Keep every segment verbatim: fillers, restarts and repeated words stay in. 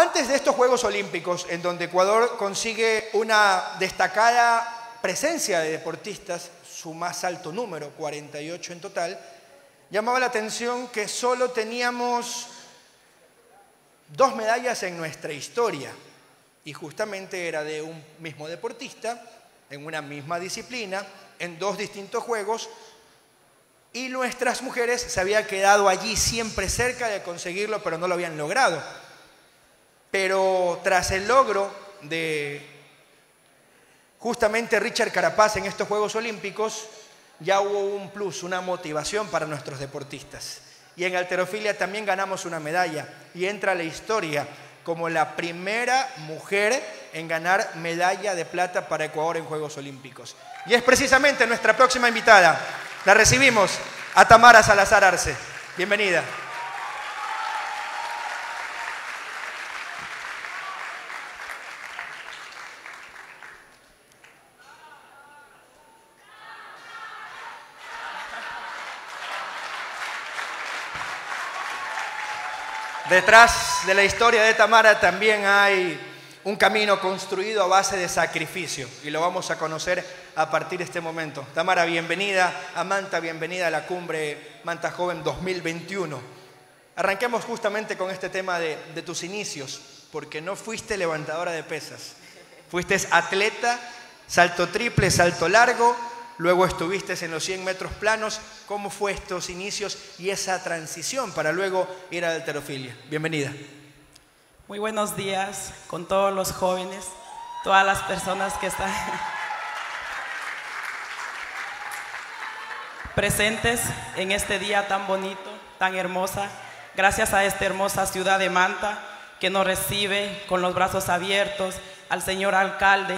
Antes de estos Juegos Olímpicos, en donde Ecuador consigue una destacada presencia de deportistas, su más alto número, cuarenta y ocho en total, llamaba la atención que solo teníamos dos medallas en nuestra historia, y justamente era de un mismo deportista, en una misma disciplina, en dos distintos juegos, y nuestras mujeres se habían quedado allí siempre cerca de conseguirlo, pero no lo habían logrado. Pero tras el logro de justamente Richard Carapaz en estos Juegos Olímpicos, ya hubo un plus, una motivación para nuestros deportistas. Y en halterofilia también ganamos una medalla y entra a la historia como la primera mujer en ganar medalla de plata para Ecuador en Juegos Olímpicos. Y es precisamente nuestra próxima invitada. La recibimos a Tamara Salazar Arce. Bienvenida. Detrás de la historia de Tamara también hay un camino construido a base de sacrificio y lo vamos a conocer a partir de este momento. Tamara, bienvenida a Manta, bienvenida a la Cumbre Manta Joven dos mil veintiuno. Arranquemos justamente con este tema de, de tus inicios, porque no fuiste levantadora de pesas. Fuiste atleta, salto triple, salto largo, luego estuviste en los cien metros planos. ¿Cómo fue estos inicios y esa transición para luego ir a la halterofilia? Bienvenida. Muy buenos días con todos los jóvenes, todas las personas que están presentes en este día tan bonito, tan hermosa. Gracias a esta hermosa ciudad de Manta que nos recibe con los brazos abiertos, al señor alcalde,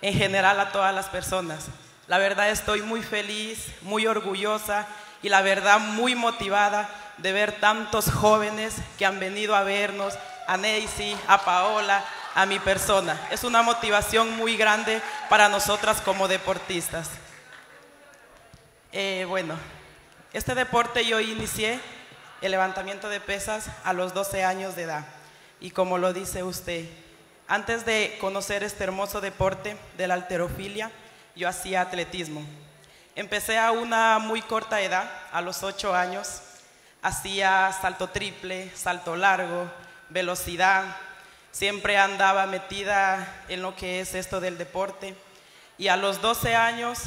en general a todas las personas. La verdad estoy muy feliz, muy orgullosa y la verdad muy motivada de ver tantos jóvenes que han venido a vernos, a Neisi, a Paola, a mi persona. Es una motivación muy grande para nosotras como deportistas. Eh, bueno, este deporte yo inicié el levantamiento de pesas a los doce años de edad y como lo dice usted, antes de conocer este hermoso deporte de la halterofilia, yo hacía atletismo. Empecé a una muy corta edad, a los ocho años, hacía salto triple, salto largo, velocidad, siempre andaba metida en lo que es esto del deporte. Y a los doce años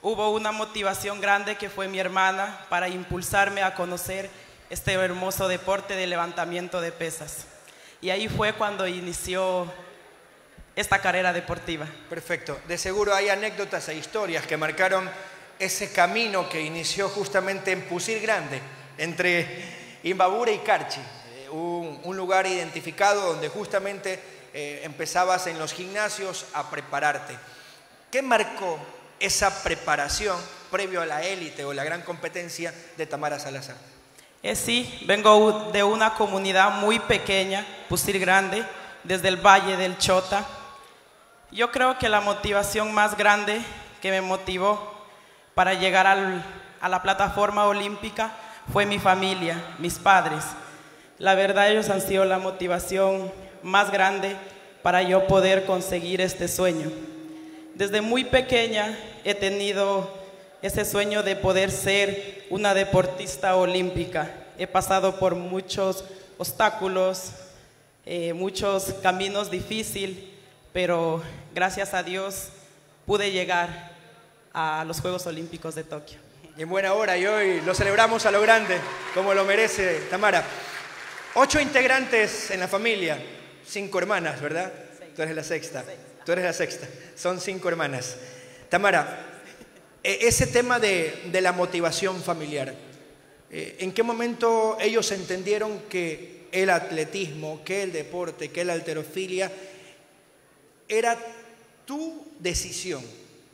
hubo una motivación grande que fue mi hermana para impulsarme a conocer este hermoso deporte de levantamiento de pesas. Y ahí fue cuando inició esta carrera deportiva. Perfecto. De seguro hay anécdotas e historias que marcaron ese camino que inició justamente en Pusir Grande, entre Imbabura y Carchi, un, un lugar identificado donde justamente eh, empezabas en los gimnasios a prepararte. ¿Qué marcó esa preparación previo a la élite o la gran competencia de Tamara Salazar? Eh, sí, vengo de una comunidad muy pequeña, Pusir Grande, desde el Valle del Chota. Yo creo que la motivación más grande que me motivó para llegar al, a la plataforma olímpica fue mi familia, mis padres. La verdad ellos han sido la motivación más grande para yo poder conseguir este sueño. Desde muy pequeña he tenido ese sueño de poder ser una deportista olímpica. He pasado por muchos obstáculos, eh, muchos caminos difíciles, pero gracias a Dios pude llegar a los Juegos Olímpicos de Tokio. En buena hora, y hoy lo celebramos a lo grande, como lo merece Tamara. Ocho integrantes en la familia, cinco hermanas, ¿verdad? Seis. Tú eres la sexta. sexta, tú eres la sexta, son cinco hermanas. Tamara, ese tema de, de la motivación familiar, ¿en qué momento ellos entendieron que el atletismo, que el deporte, que la halterofilia era tu decisión?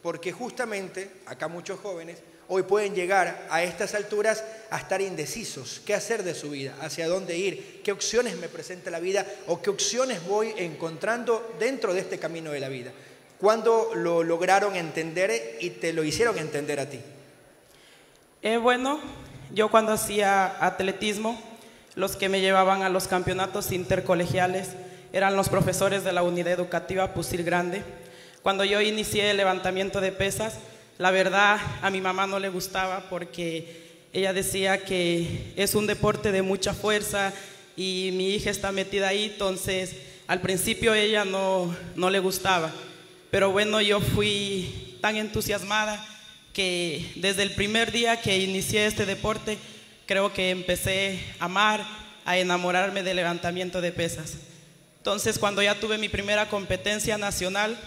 Porque justamente acá muchos jóvenes hoy pueden llegar a estas alturas a estar indecisos. ¿Qué hacer de su vida? ¿Hacia dónde ir? ¿Qué opciones me presenta la vida? ¿O qué opciones voy encontrando dentro de este camino de la vida? ¿Cuándo lo lograron entender y te lo hicieron entender a ti? Eh, bueno, yo cuando hacía atletismo Los que me llevaban a los campeonatos intercolegiales eran los profesores de la unidad educativa Pusir Grande. Cuando yo inicié el levantamiento de pesas, la verdad a mi mamá no le gustaba porque ella decía que es un deporte de mucha fuerza y mi hija está metida ahí, entonces al principio ella no, no le gustaba. Pero bueno, yo fui tan entusiasmada que desde el primer día que inicié este deporte, creo que empecé a amar, a enamorarme del levantamiento de pesas. Entonces, cuando ya tuve mi primera competencia nacional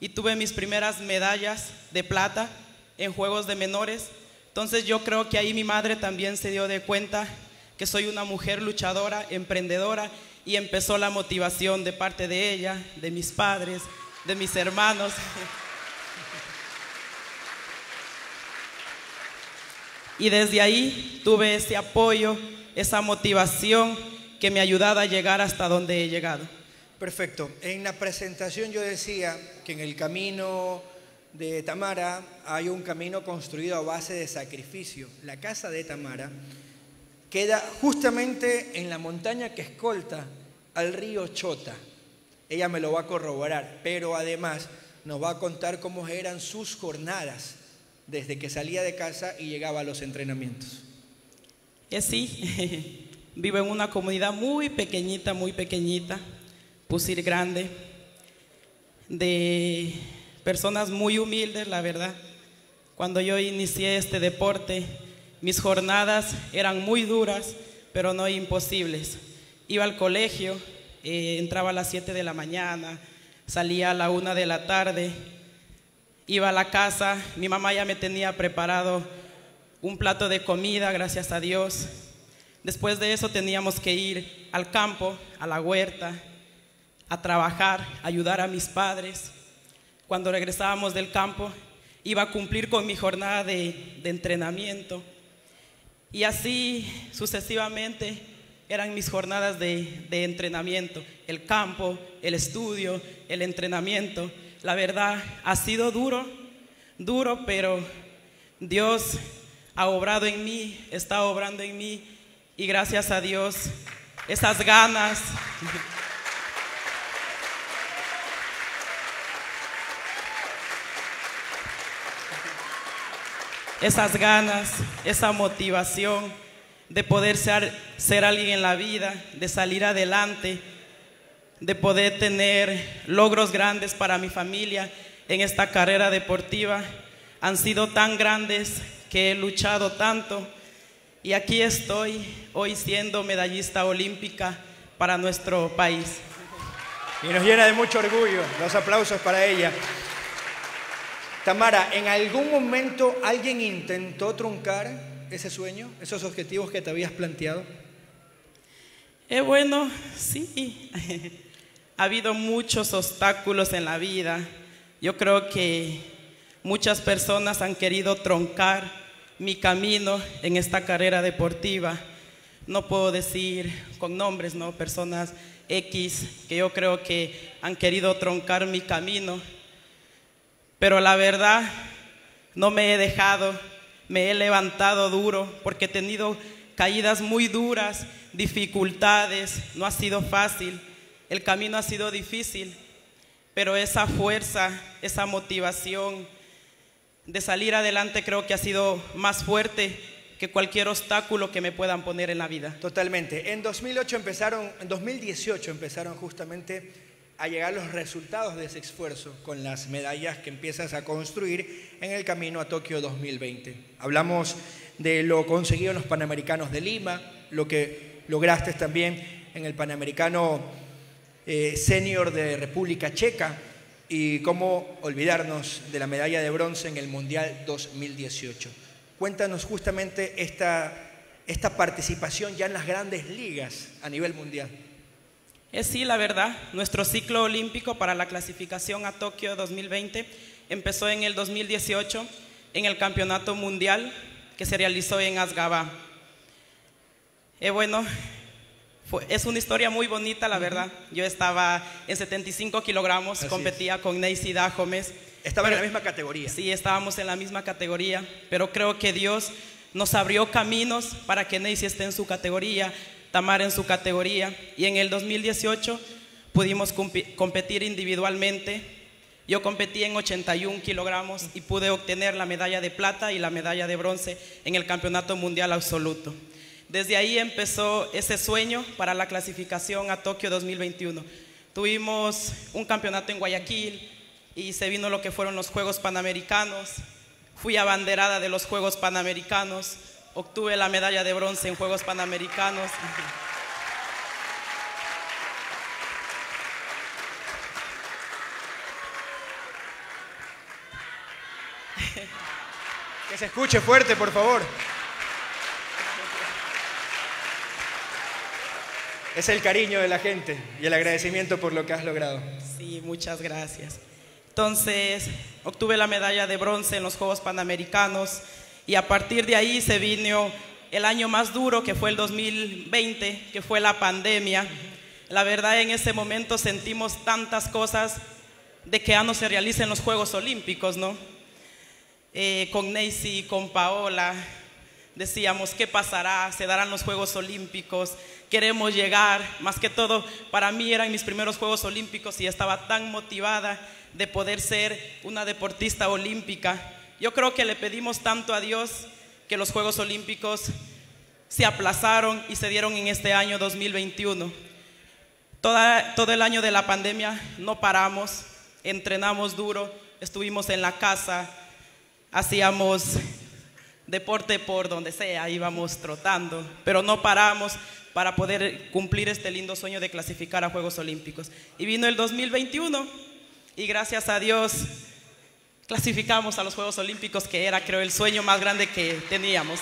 y tuve mis primeras medallas de plata en juegos de menores, entonces yo creo que ahí mi madre también se dio de cuenta que soy una mujer luchadora, emprendedora, y empezó la motivación de parte de ella, de mis padres, de mis hermanos. Y desde ahí tuve ese apoyo, esa motivación que me ha ayudado a llegar hasta donde he llegado. Perfecto. En la presentación yo decía que en el camino de Tamara hay un camino construido a base de sacrificio. La casa de Tamara queda justamente en la montaña que escolta al río Chota. Ella me lo va a corroborar, pero además nos va a contar cómo eran sus jornadas desde que salía de casa y llegaba a los entrenamientos. Sí, vivo en una comunidad muy pequeñita, muy pequeñita, Pusir Grande, de personas muy humildes, la verdad. Cuando yo inicié este deporte, mis jornadas eran muy duras, pero no imposibles. Iba al colegio, eh, entraba a las siete de la mañana, salía a la una de la tarde, iba a la casa, mi mamá ya me tenía preparado un plato de comida, gracias a Dios. Después de eso teníamos que ir al campo, a la huerta, a trabajar, a ayudar a mis padres. Cuando regresábamos del campo, iba a cumplir con mi jornada de, de entrenamiento. Y así sucesivamente eran mis jornadas de, de entrenamiento. El campo, el estudio, el entrenamiento. La verdad, ha sido duro, duro, pero Dios ha obrado en mí, está obrando en mí, y gracias a Dios, esas ganas. Esas ganas, esa motivación de poder ser, ser alguien en la vida, de salir adelante, de poder tener logros grandes para mi familia en esta carrera deportiva. Han sido tan grandes que he luchado tanto y aquí estoy hoy siendo medallista olímpica para nuestro país. Y nos llena de mucho orgullo, los aplausos para ella. Tamara, ¿en algún momento alguien intentó truncar ese sueño, esos objetivos que te habías planteado? Eh, bueno, sí. Ha habido muchos obstáculos en la vida. Yo creo que muchas personas han querido truncar mi camino en esta carrera deportiva. No puedo decir con nombres, ¿no? Personas X que yo creo que han querido truncar mi camino. Pero la verdad, no me he dejado, me he levantado duro porque he tenido caídas muy duras, dificultades, no ha sido fácil. El camino ha sido difícil, pero esa fuerza, esa motivación de salir adelante creo que ha sido más fuerte que cualquier obstáculo que me puedan poner en la vida. Totalmente. En dos mil ocho empezaron, en dos mil dieciocho empezaron justamente a llegar los resultados de ese esfuerzo con las medallas que empiezas a construir en el camino a Tokio dos mil veinte. Hablamos de lo conseguido en los Panamericanos de Lima, lo que lograste también en el Panamericano eh, Senior de República Checa y cómo olvidarnos de la medalla de bronce en el Mundial dos mil dieciocho. Cuéntanos justamente esta, esta participación ya en las grandes ligas a nivel mundial. Es sí, la verdad, nuestro ciclo olímpico para la clasificación a Tokio dos mil veinte empezó en el dos mil dieciocho en el Campeonato Mundial que se realizó en Asgaba. Eh, bueno... Es una historia muy bonita, la verdad. Yo estaba en setenta y cinco kilogramos, así competía es. Con Ney Cidá. Estaba pero, en la misma categoría. Sí, estábamos en la misma categoría, pero creo que Dios nos abrió caminos para que Neisi esté en su categoría. Tamara en su categoría, y en el dos mil dieciocho pudimos competir individualmente. Yo competí en ochenta y un kilogramos y pude obtener la medalla de plata y la medalla de bronce en el Campeonato Mundial Absoluto. Desde ahí empezó ese sueño para la clasificación a Tokio dos mil veintiuno. Tuvimos un campeonato en Guayaquil y se vino lo que fueron los Juegos Panamericanos. Fui abanderada de los Juegos Panamericanos, obtuve la medalla de bronce en Juegos Panamericanos. Que se escuche fuerte, por favor. Es el cariño de la gente y el agradecimiento por lo que has logrado. Sí, muchas gracias. Entonces, obtuve la medalla de bronce en los Juegos Panamericanos y a partir de ahí se vino el año más duro, que fue el dos mil veinte, que fue la pandemia. La verdad, en ese momento sentimos tantas cosas de que ya no se realicen los Juegos Olímpicos, ¿no? Eh, con Neisi, con Paola, decíamos, ¿qué pasará? ¿Se darán los Juegos Olímpicos? Queremos llegar, más que todo, para mí eran mis primeros Juegos Olímpicos y estaba tan motivada de poder ser una deportista olímpica. Yo creo que le pedimos tanto a Dios que los Juegos Olímpicos se aplazaron y se dieron en este año dos mil veintiuno. Toda, todo el año de la pandemia no paramos, entrenamos duro, estuvimos en la casa, hacíamos deporte por donde sea, íbamos trotando, pero no paramos para poder cumplir este lindo sueño de clasificar a Juegos Olímpicos. Y vino el dos mil veintiuno y gracias a Dios clasificamos a los Juegos Olímpicos, que era, creo, el sueño más grande que teníamos.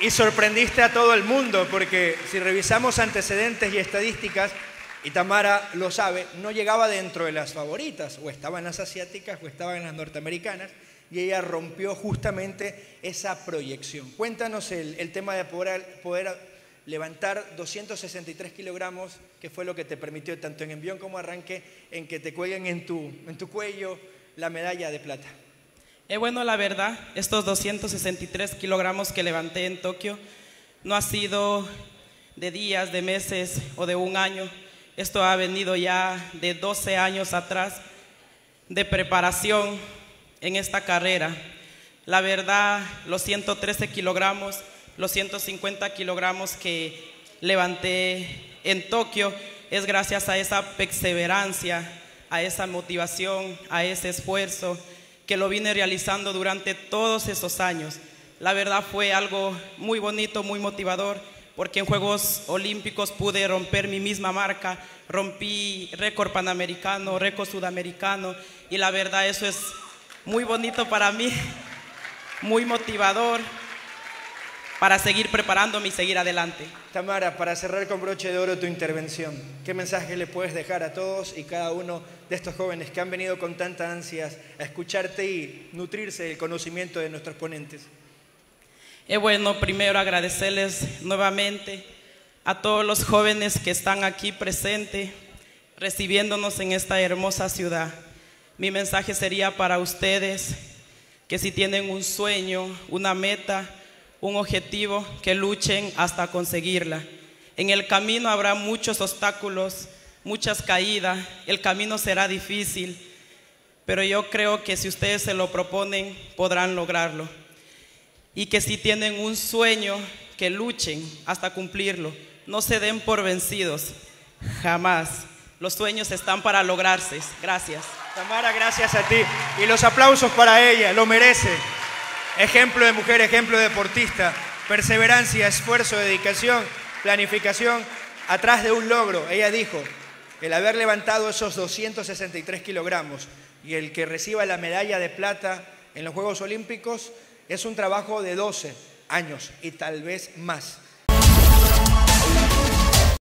Y, y sorprendiste a todo el mundo, porque si revisamos antecedentes y estadísticas, y Tamara lo sabe, no llegaba dentro de las favoritas, o estaban las asiáticas o estaban las norteamericanas, y ella rompió justamente esa proyección. Cuéntanos el, el tema de poder... poder levantar doscientos sesenta y tres kilogramos, que fue lo que te permitió, tanto en envión como arranque, en que te cuelguen en tu, en tu cuello la medalla de plata. Eh, bueno, la verdad, estos doscientos sesenta y tres kilogramos que levanté en Tokio no ha sido de días, de meses o de un año. Esto ha venido ya de doce años atrás de preparación en esta carrera. La verdad, los ciento trece kilogramos, los ciento cincuenta kilogramos que levanté en Tokio es gracias a esa perseverancia, a esa motivación, a ese esfuerzo que lo vine realizando durante todos esos años. La verdad fue algo muy bonito, muy motivador, porque en Juegos Olímpicos pude romper mi misma marca, rompí récord panamericano, récord sudamericano, y la verdad eso es muy bonito para mí, muy motivador, para seguir preparándome y seguir adelante. Tamara, para cerrar con broche de oro tu intervención, ¿qué mensaje le puedes dejar a todos y cada uno de estos jóvenes que han venido con tantas ansias a escucharte y nutrirse del conocimiento de nuestros ponentes? Eh, bueno, primero agradecerles nuevamente a todos los jóvenes que están aquí presentes, recibiéndonos en esta hermosa ciudad. Mi mensaje sería para ustedes que si tienen un sueño, una meta, un objetivo, que luchen hasta conseguirla. En el camino habrá muchos obstáculos, muchas caídas, el camino será difícil, pero yo creo que si ustedes se lo proponen, podrán lograrlo. Y que si tienen un sueño, que luchen hasta cumplirlo. No se den por vencidos, jamás. Los sueños están para lograrse. Gracias. Tamara, gracias a ti. Y los aplausos para ella, lo merece. Ejemplo de mujer, ejemplo de deportista, perseverancia, esfuerzo, dedicación, planificación, atrás de un logro. Ella dijo, el haber levantado esos doscientos sesenta y tres kilogramos y el que reciba la medalla de plata en los Juegos Olímpicos es un trabajo de doce años y tal vez más.